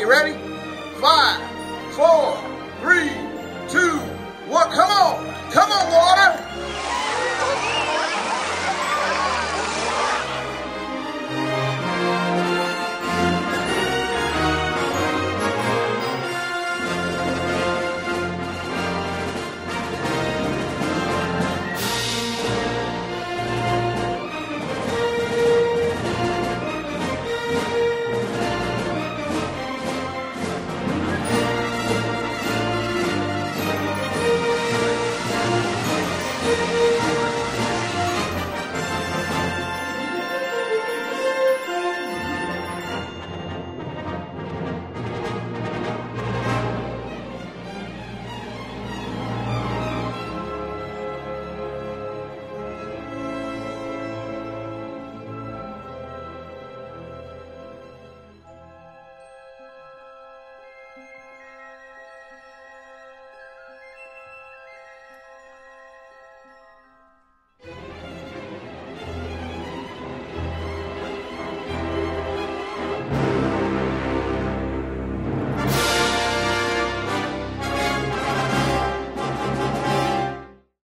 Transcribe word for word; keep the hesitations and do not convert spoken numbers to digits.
You ready? Five, four, three, two, one. Come on! Come on, water!